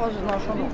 Можно нашему.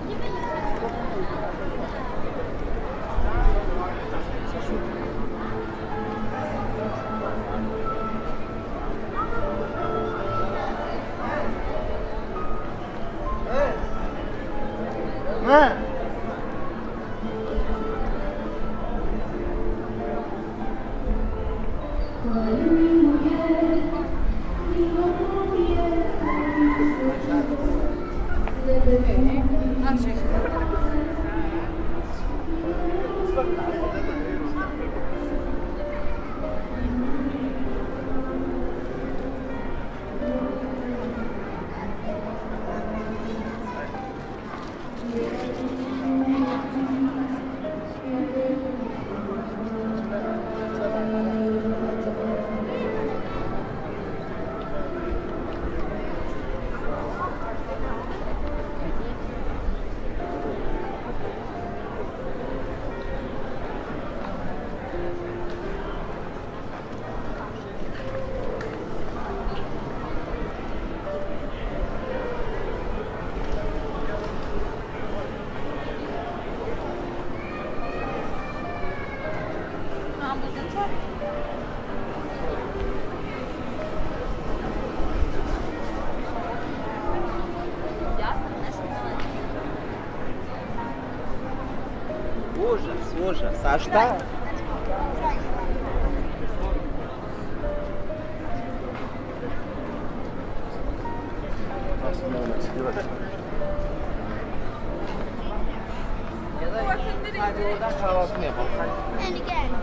Ужас, а что? And again.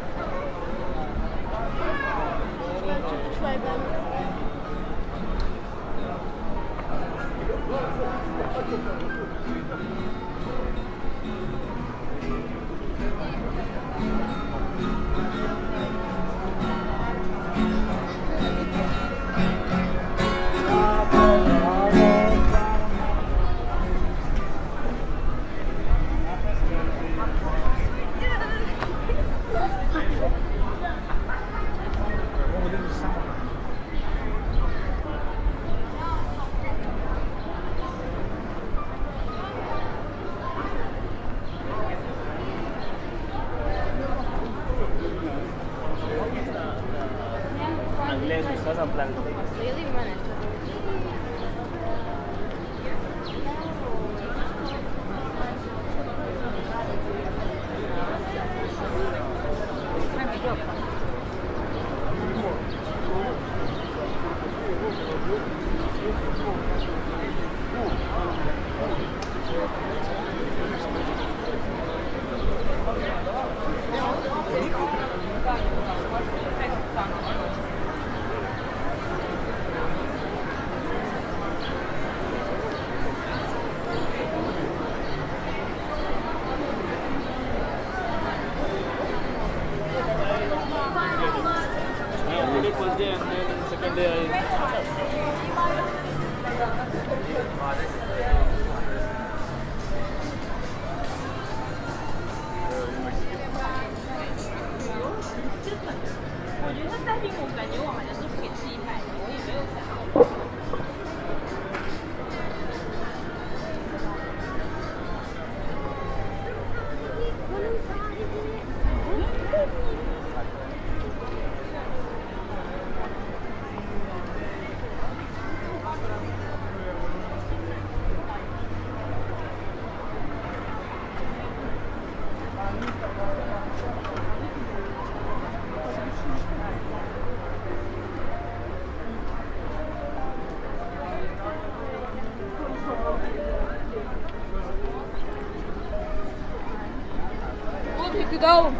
Go.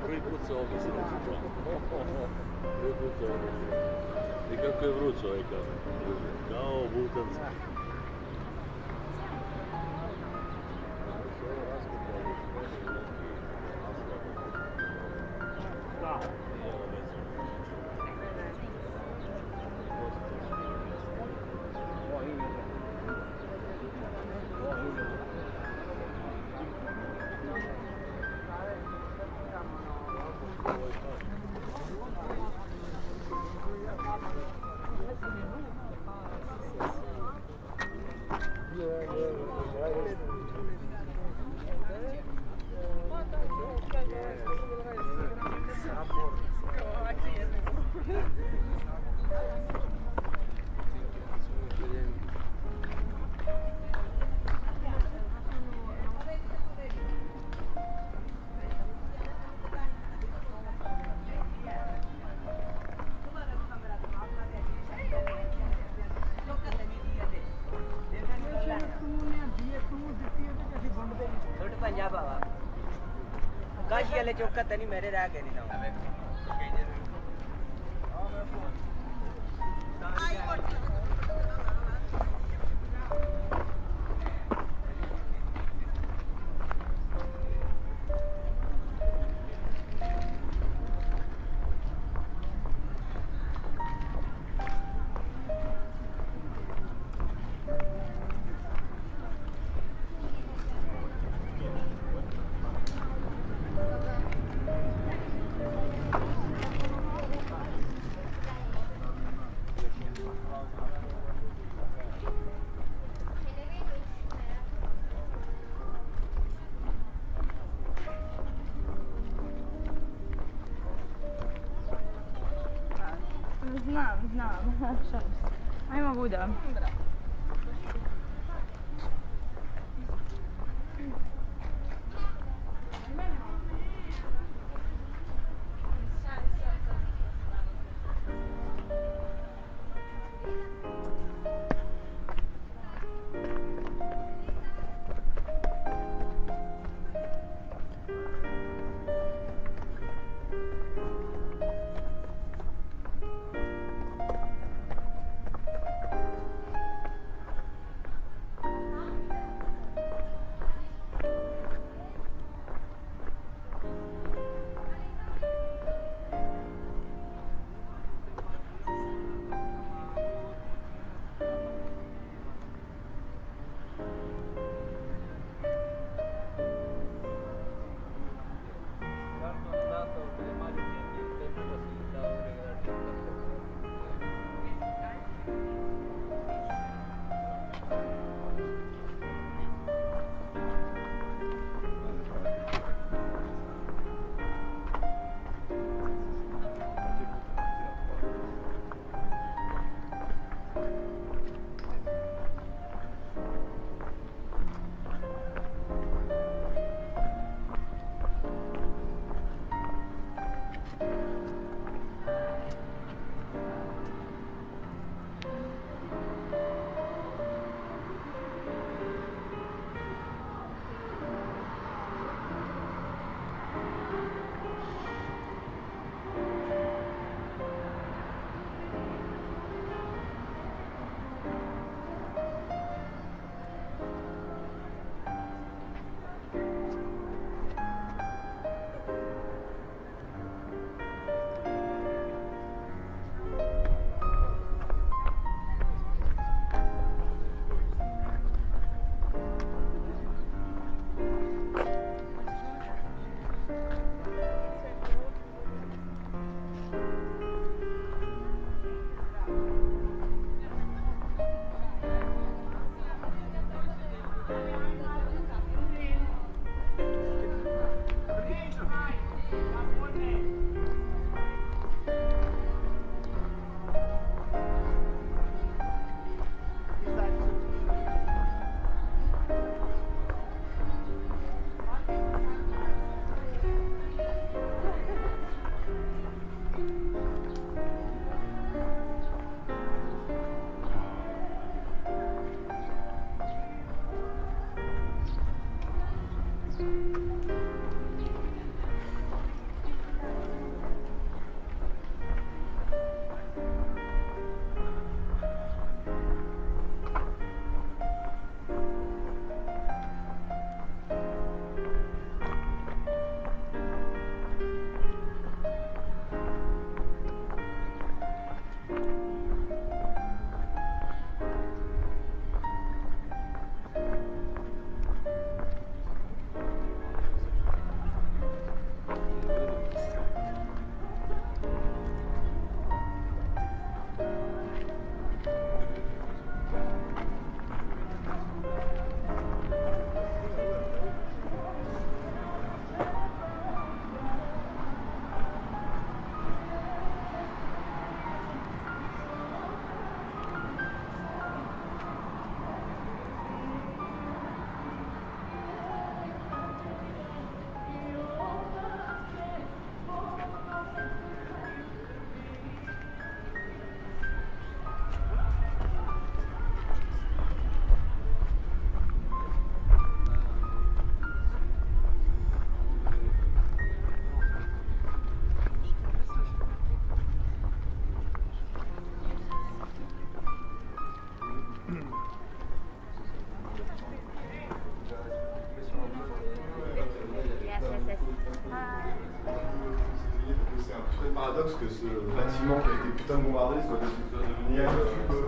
Prvi put se ovdje sreći. Prvi put se ovdje sreći. I kako je vruć ovaj kamen. Kao vulkanski. ले चौका तनी मेरे रह गए नहीं ना Ajmo Buda. Thank you. C'est un peu paradoxe que ce bâtiment qui a été putain de bombardé soit devenu un peu...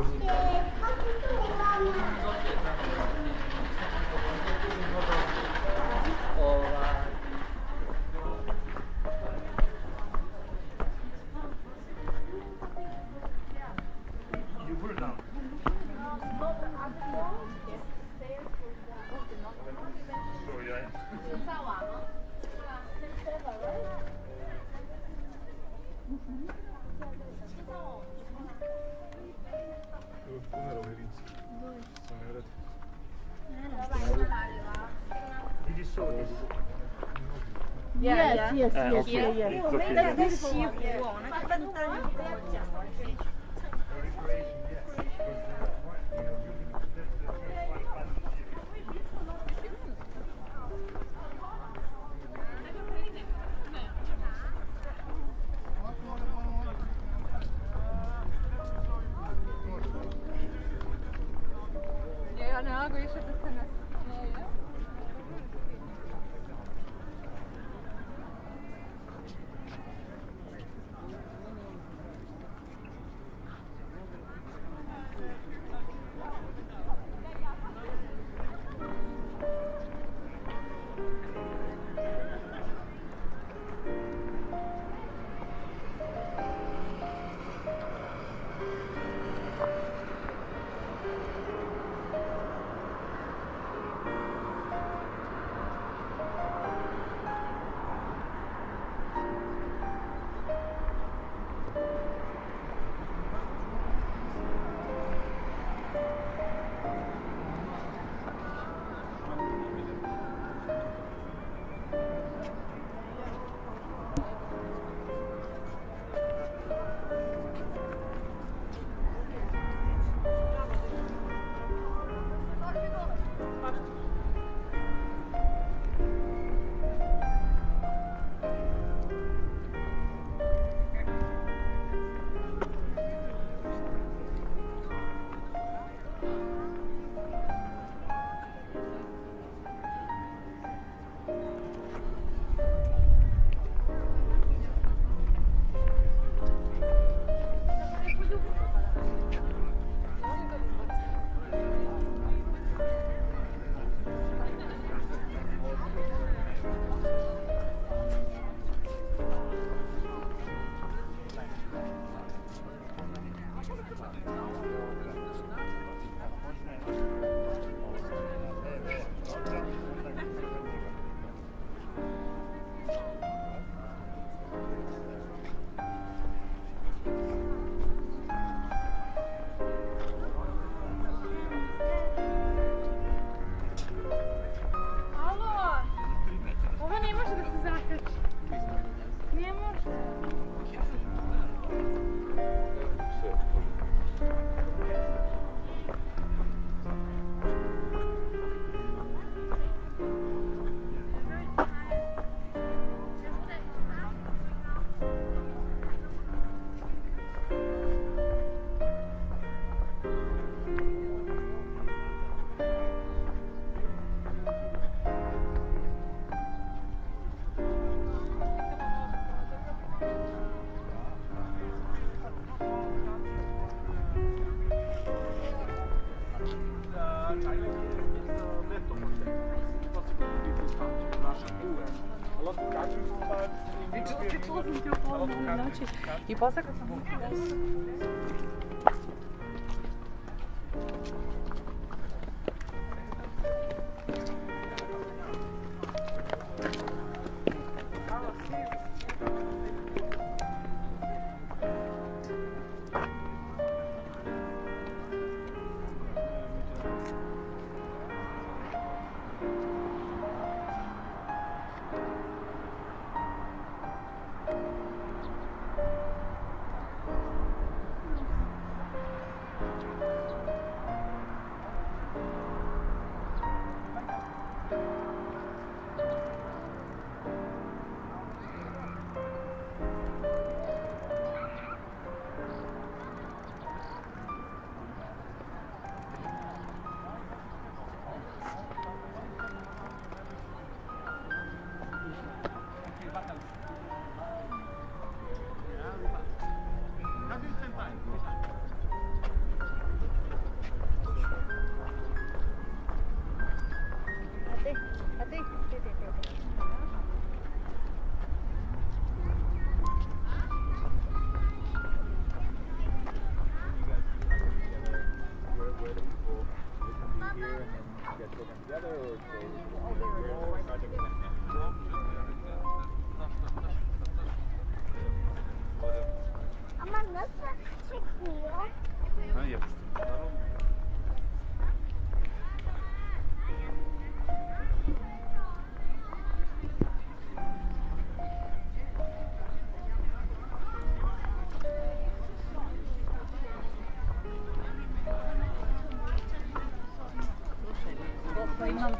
I posle kad sam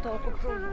toliko pruža.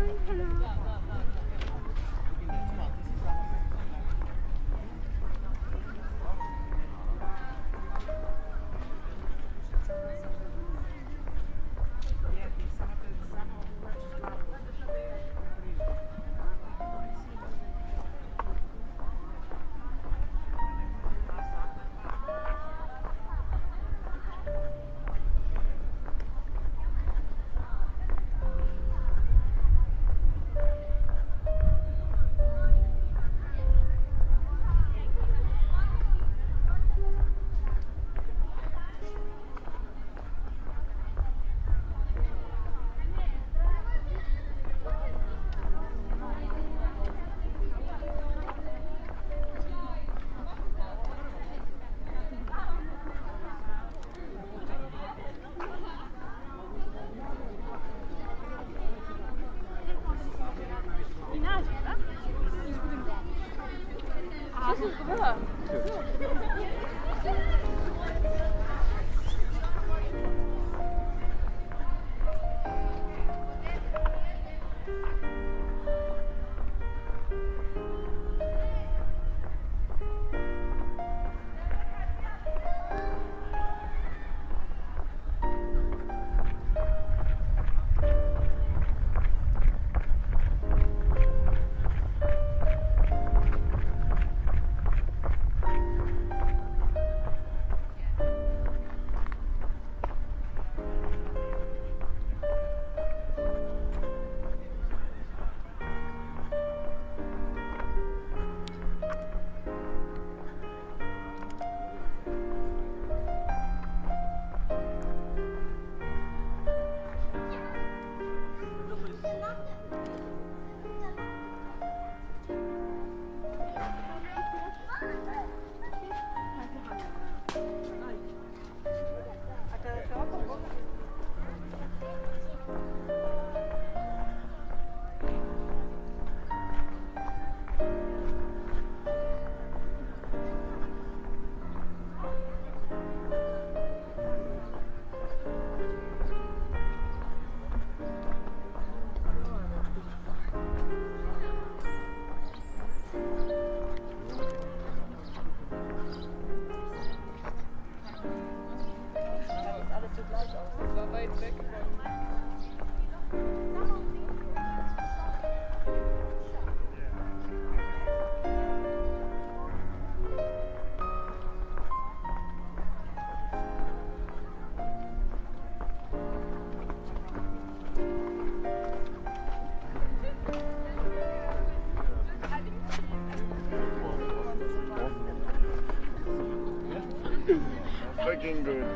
Fucking good.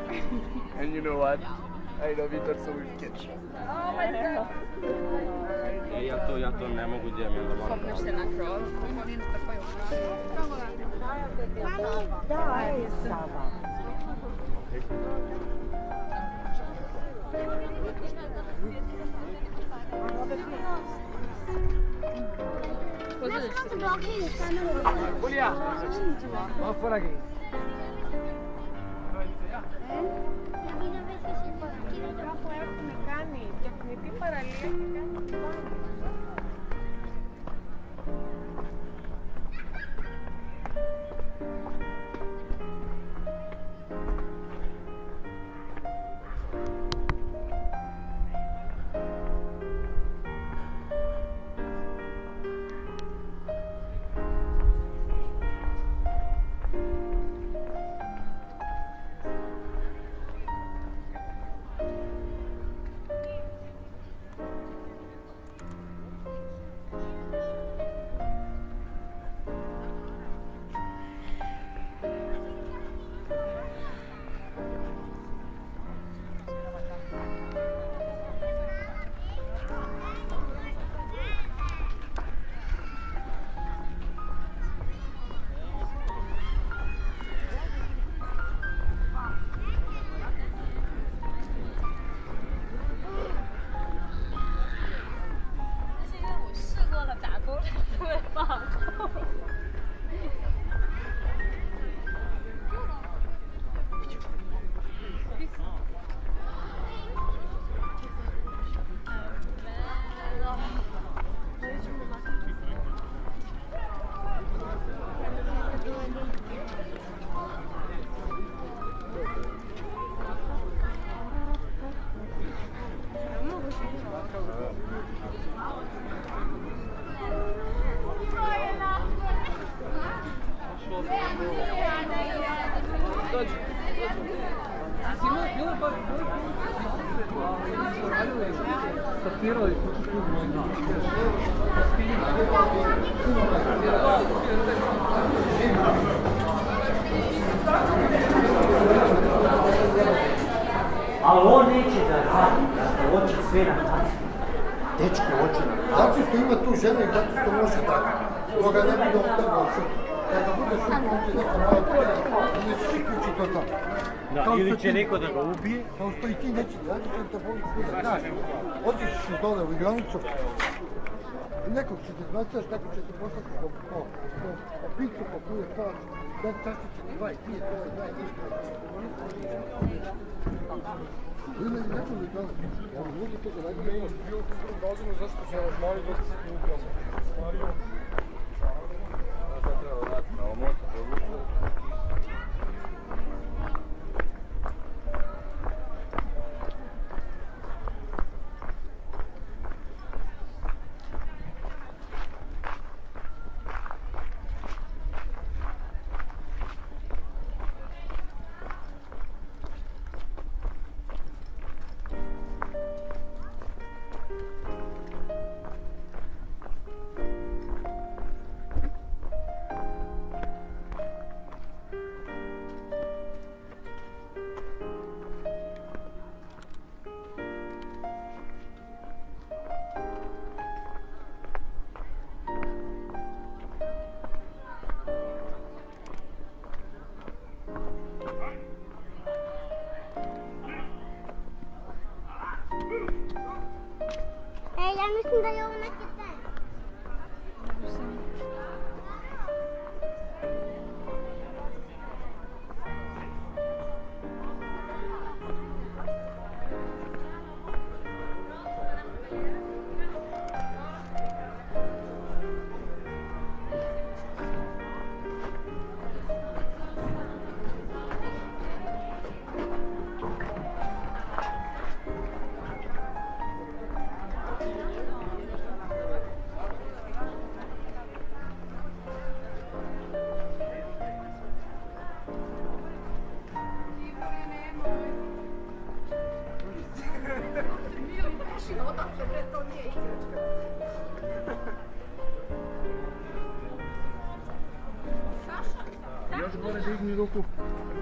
And you know what? I love it also with ketchup. Oh my god! Ja to ne mogu djemim da malo. Popneš se na krov. Mamo, daj Sava. Pozdraviš se. Ulija! Malo fora gej. Τεχνητή παραλία και κάνει πάνω. Thank you. Ali on neće da radi, da hoće sve na kacu. Dečko hoće na kacu. Zato što ima tu žene i zato što može tako. Toga ne bude ostavljeno šutno. Kada bude šutno, on će neka moja tvoja, ne svi kući to tako. Da, ili će neko da ga ubije. Kao što i ti neće da radi, kada te boli kuda. Znaš, odjećiš iz dole u igranicu. Nekog će te značaš, tako će te poslati po picu, po koju je to. Da, čašće će ti vaj, ti je to, daj, ništa. Ili neko li to? Ja vam ljudi toga dajde. Ne, bilo to zbog razine zašto se mali dosta se ne upravo. Stvario. Sada treba vrati na ovom mostu da uvišlo.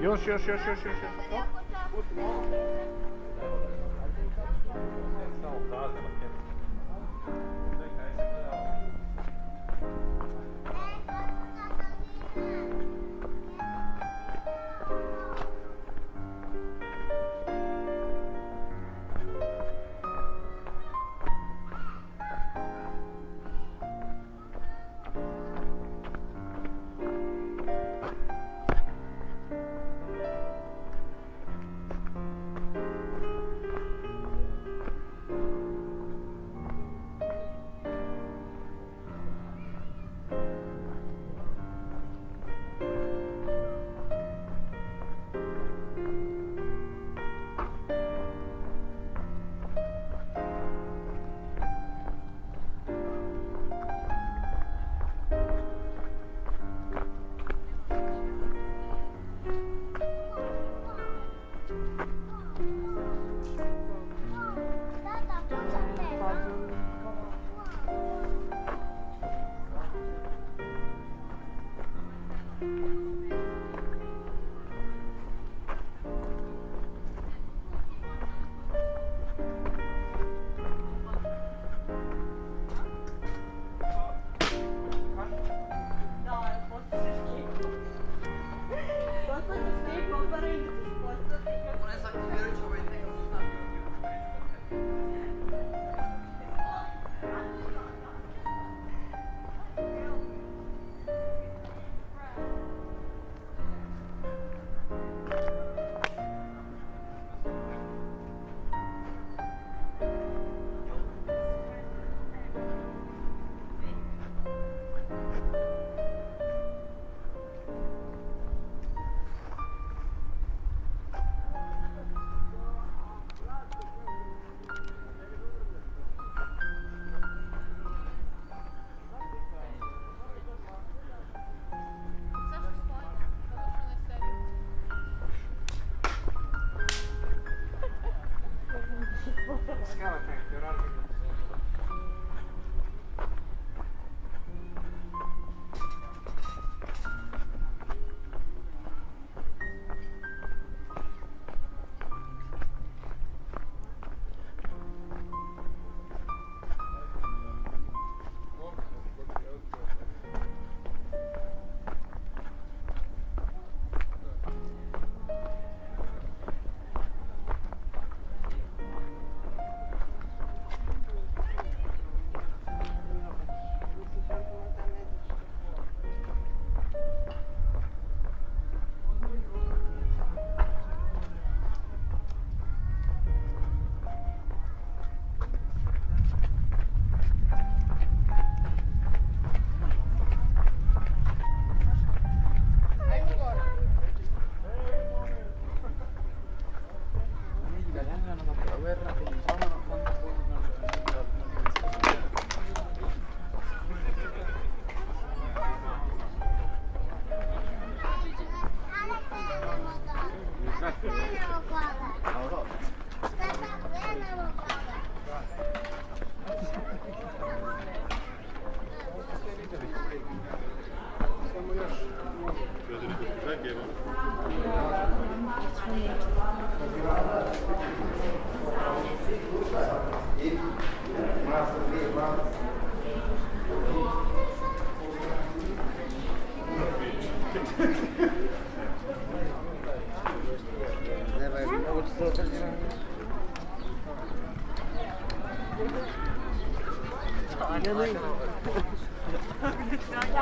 Još. Hvala što pratite kanal.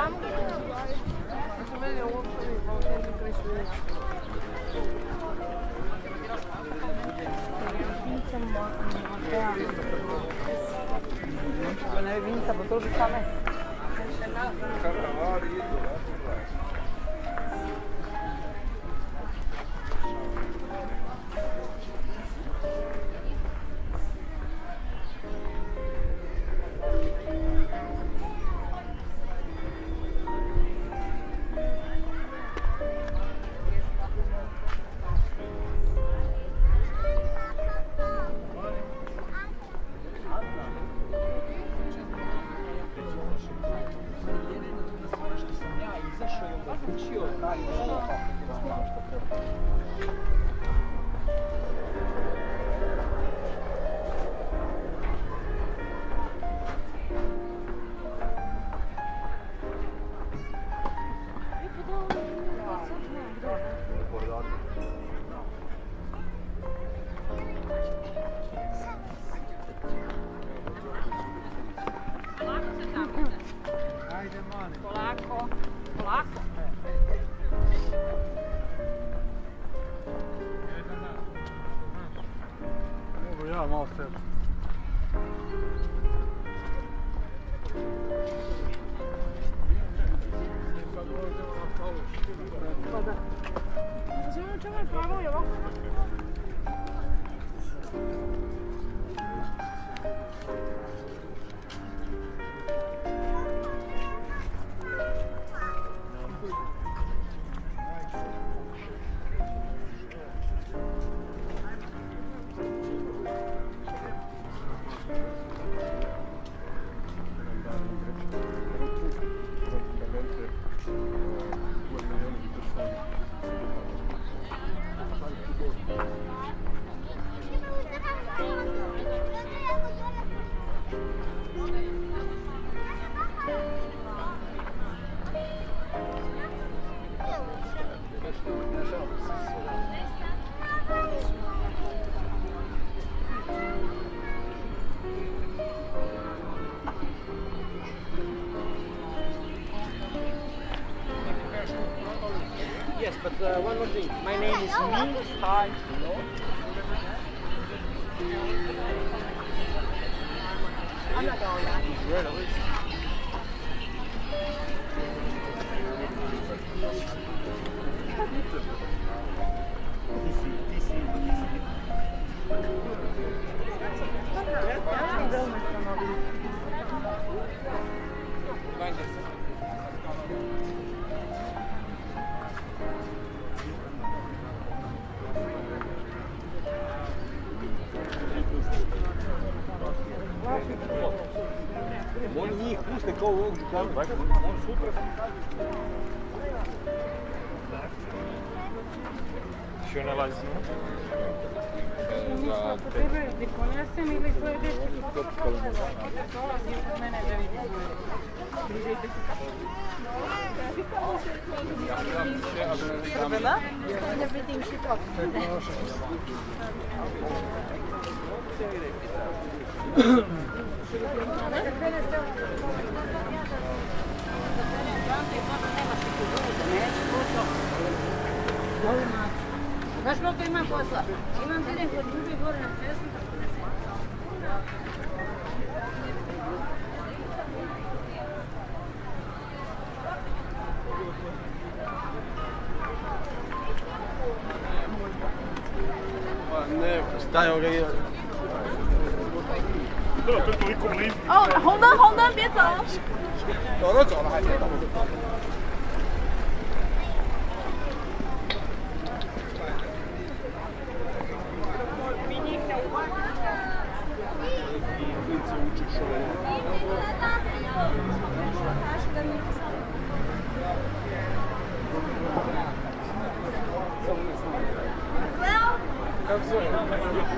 Quando é vinda para todos sabem. Yes, but one more thing. My name is Min Tai Lo. I'm not going back. Really? Он не вкусный, кого он супер. Еще налазим. Znaš koliko imam posla? Imam deden kod Ljube gore na česnu. Staje ovdje je. Ondan bije zao. Dobro, zao, hajde. Thank you.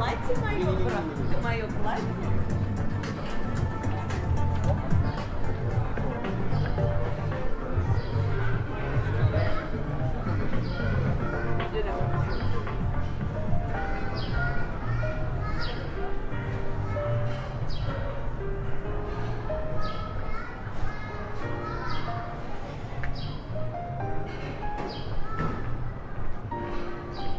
платье мое, брат, мое платье. Thank you.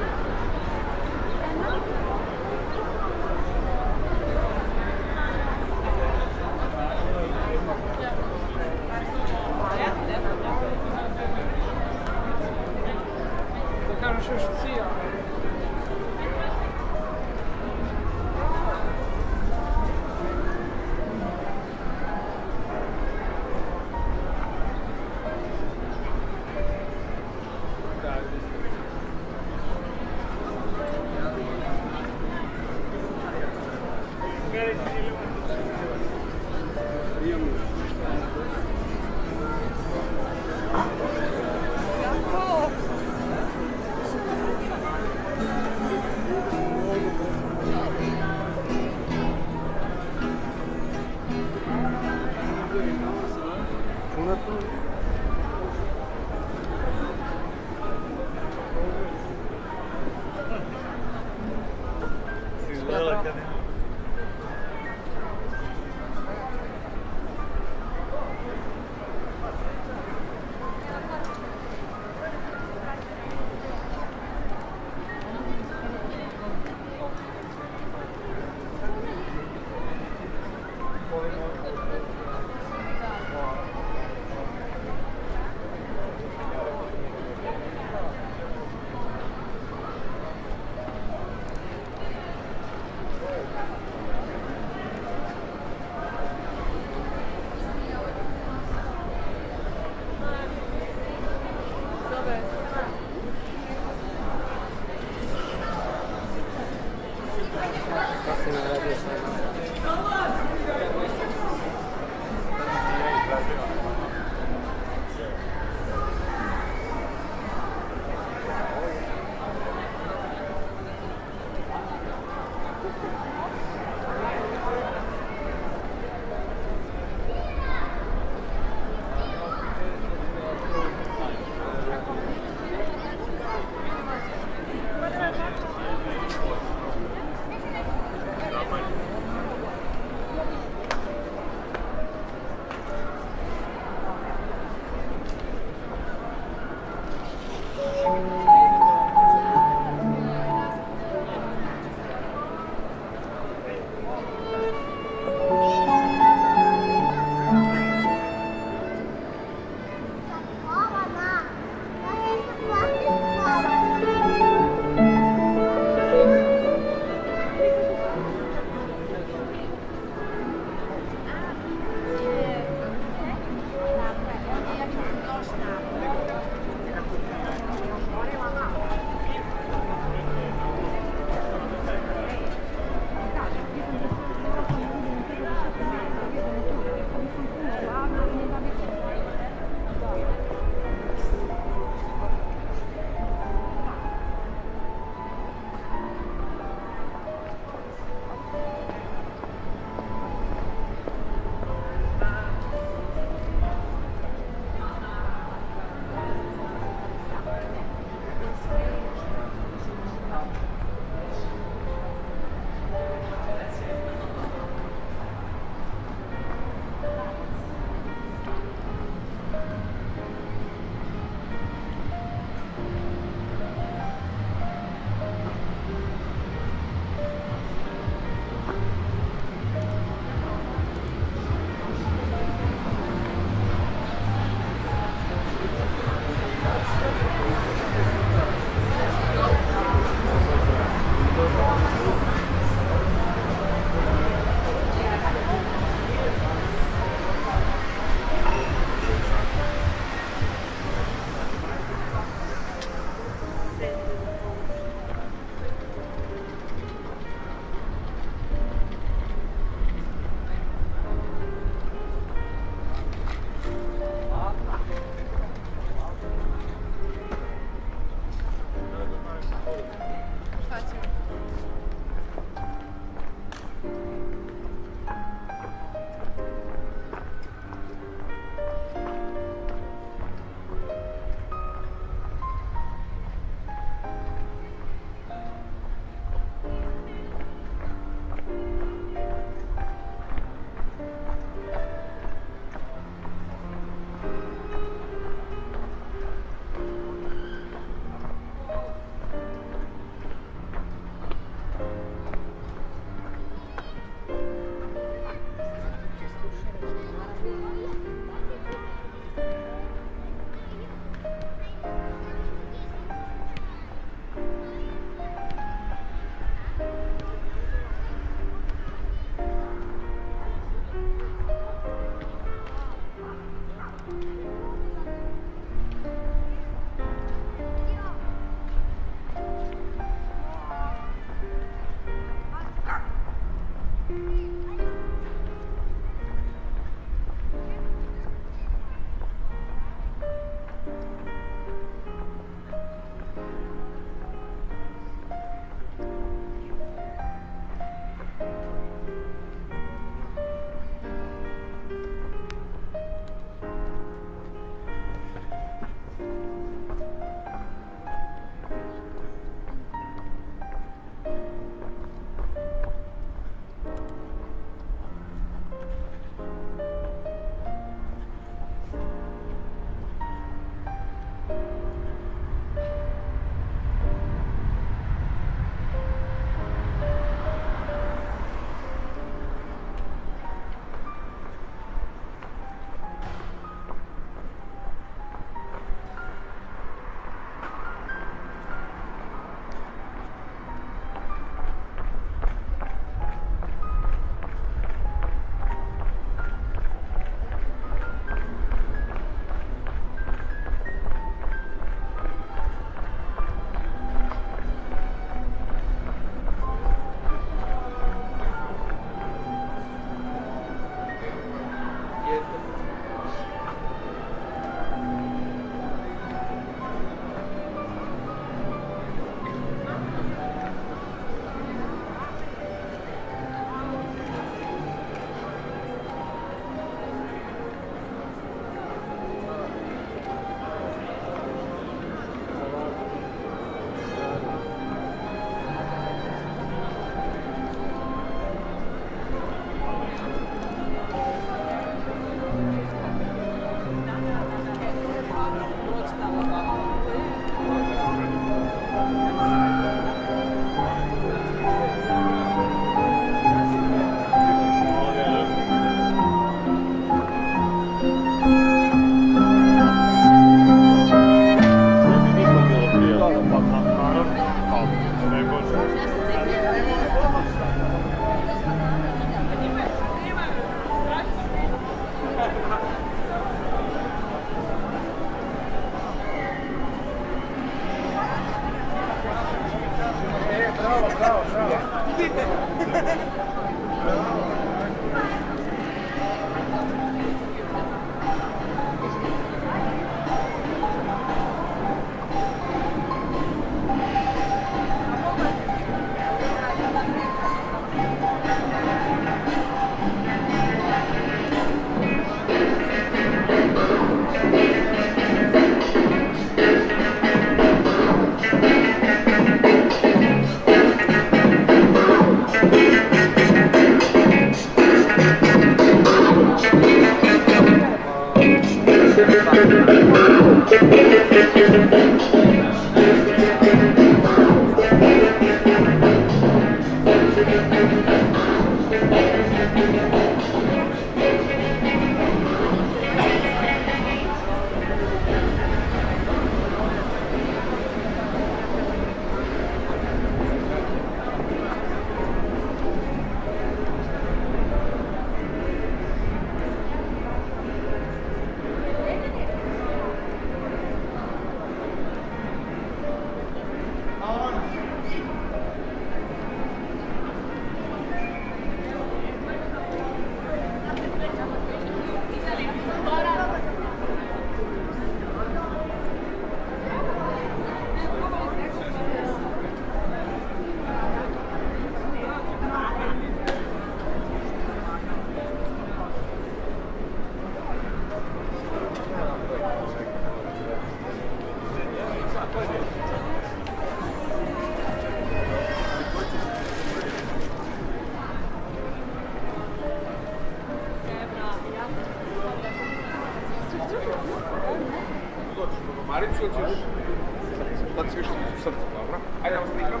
da ti više u srcu, dobro? Ajde, ja vas slikam.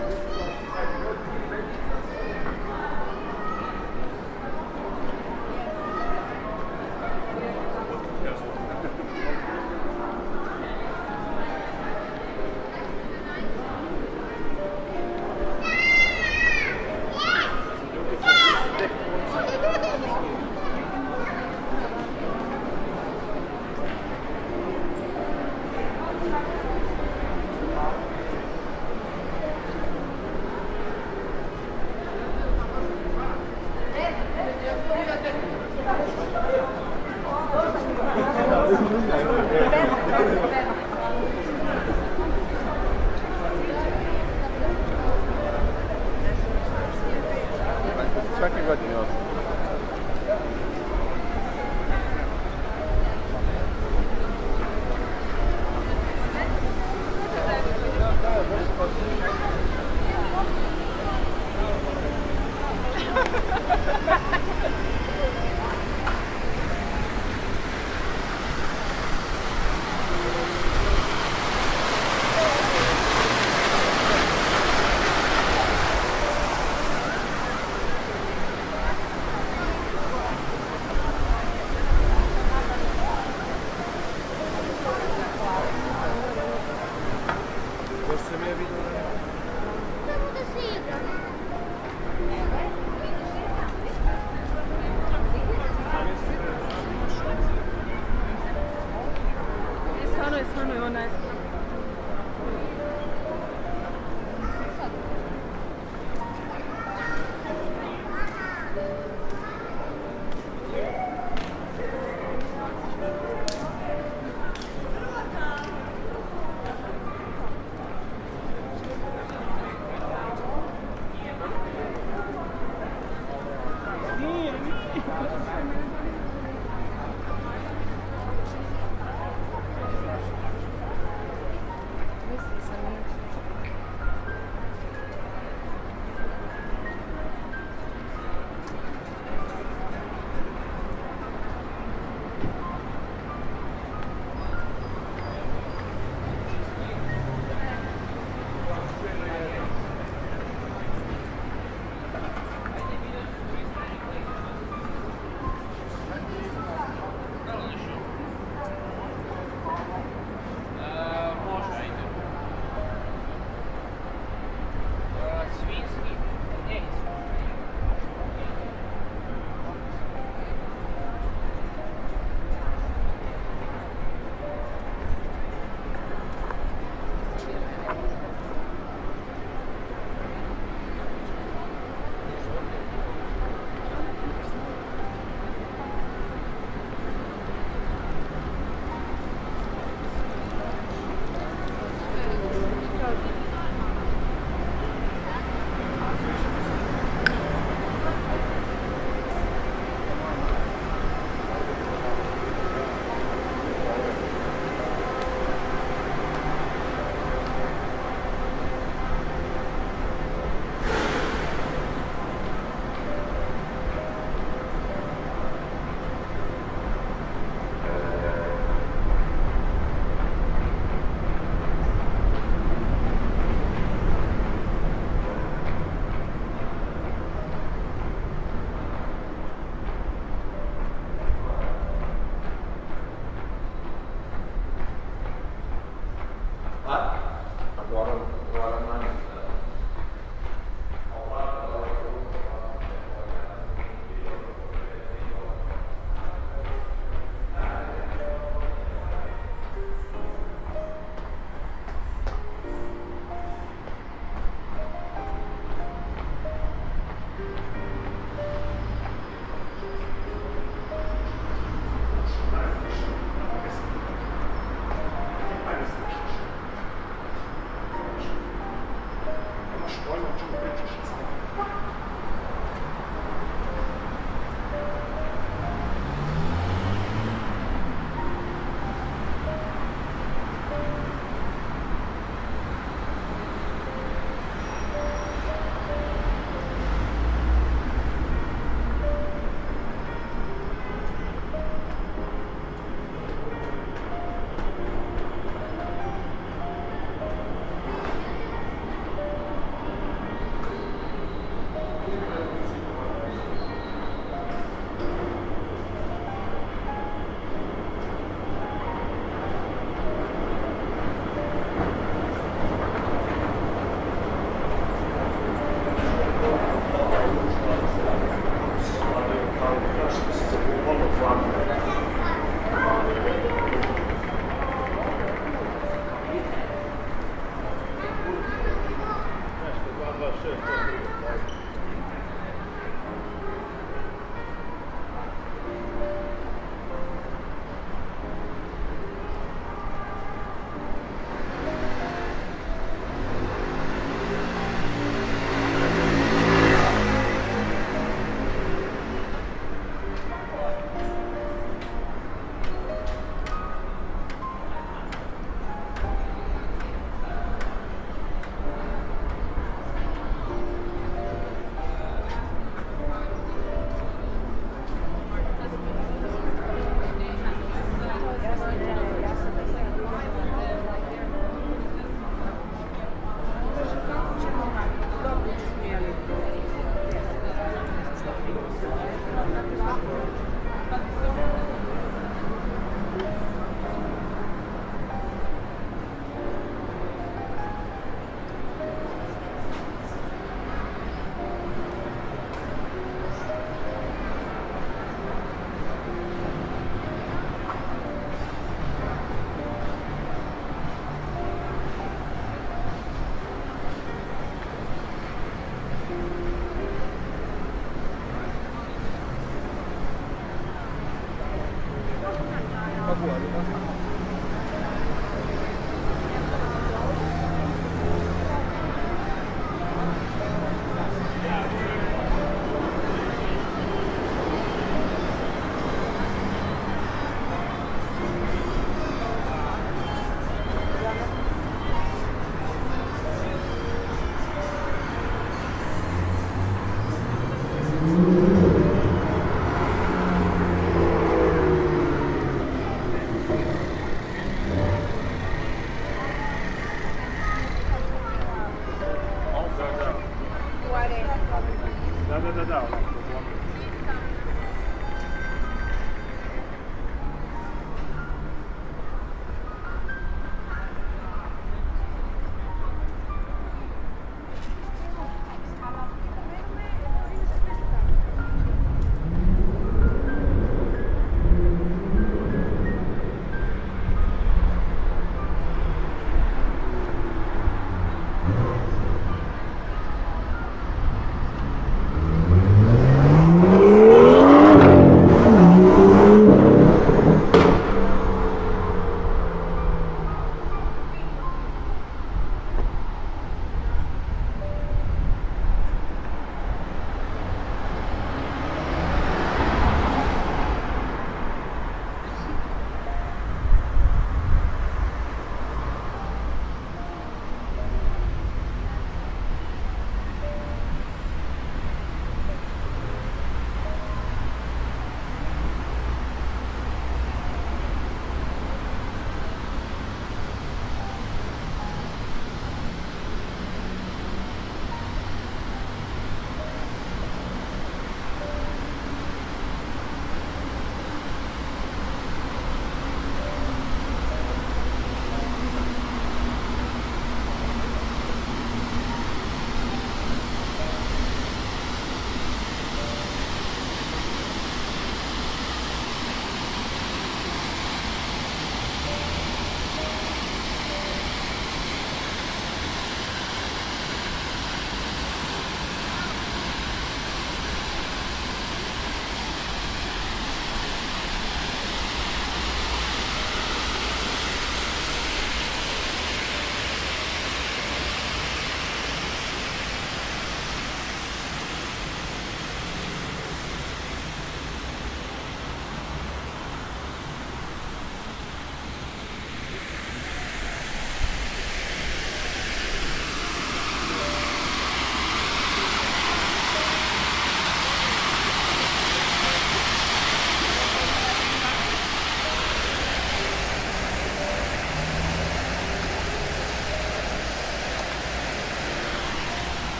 Thank you.